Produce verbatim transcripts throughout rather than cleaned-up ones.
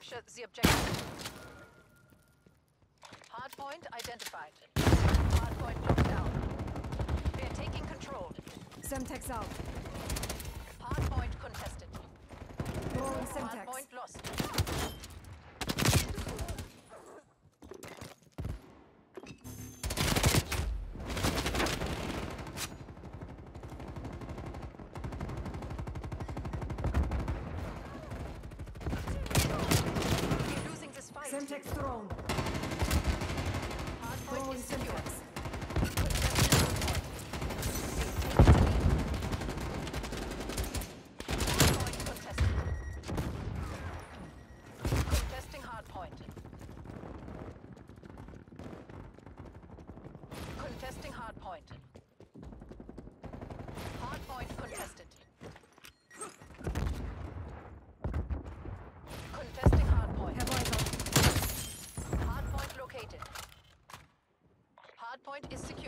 Capture the objective. Hardpoint identified. Hardpoint knocked down. We are taking control. Semtex out. Hardpoint contested. Rolling Semtex. Hardpoint lost. Semtex thrown. Hardpoint is secure. Hardpoint contested. Contesting hardpoint. Contesting hardpoint. Hardpoint contested. Contesting hardpoint. Hardpoint is secure.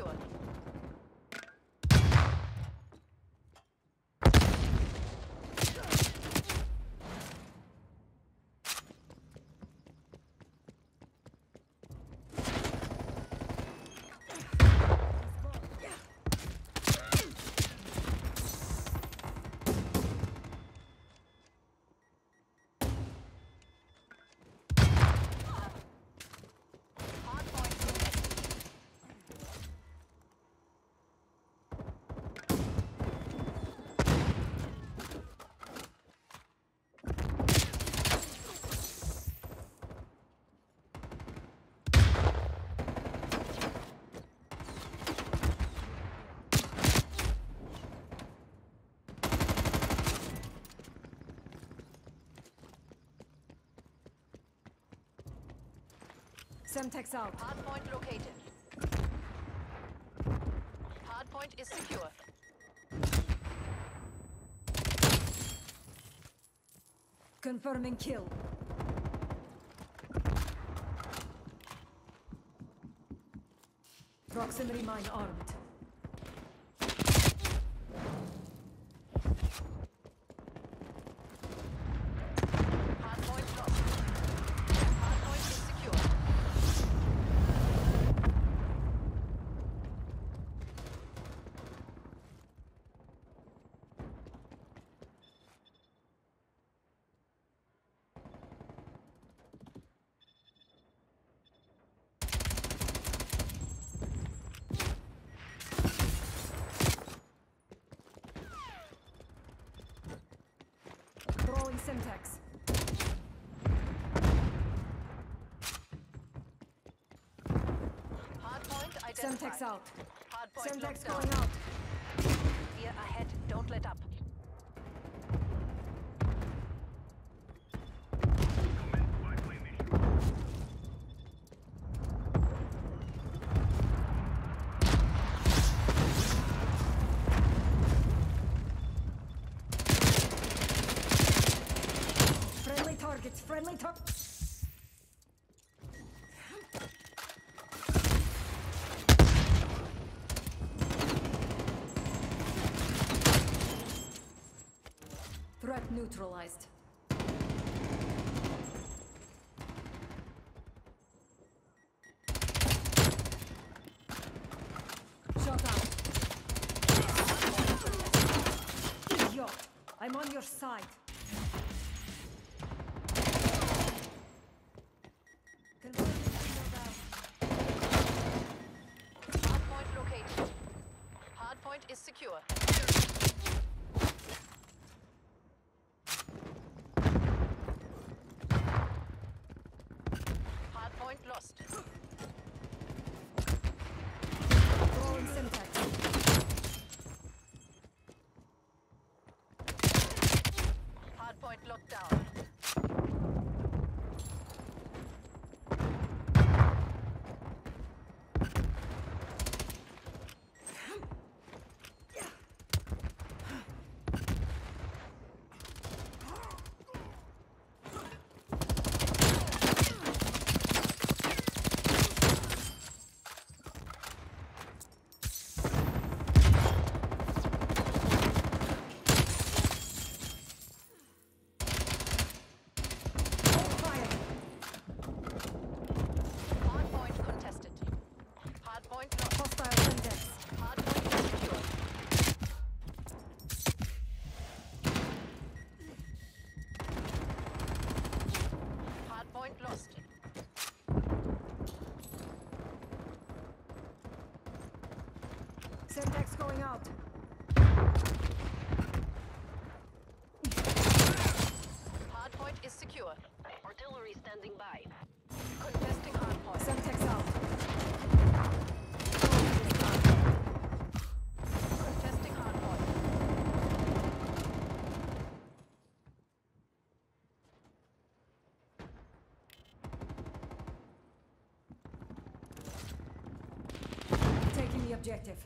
Semtex out. Hardpoint located. Hardpoint is secure. Confirming kill. Proximity mine armed. Semtex. Hardpoint identified. Semtex out. Hardpoint Semtex going out. Here ahead, don't let up. It's friendly talk. Threat neutralized. Shot out. Yo, I'm on your side. Is secure. Hardpoint lost. Rolling Semtex. Hardpoint locked down. objective.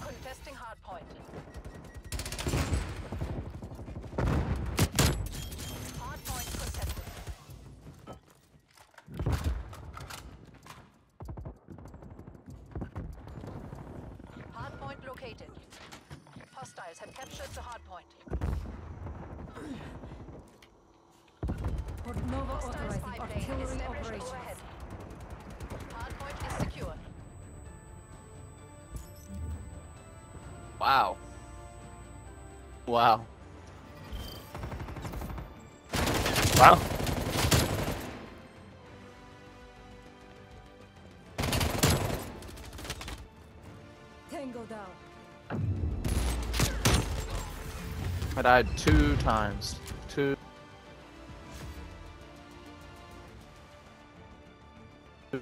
Contesting hard point. Hard point contested. Hard point located. Hostiles have captured the hard point. Portnova authorizing artillery operations. Hard point is secure. Wow. Wow. Wow. Tango down. I died two times. Two. two.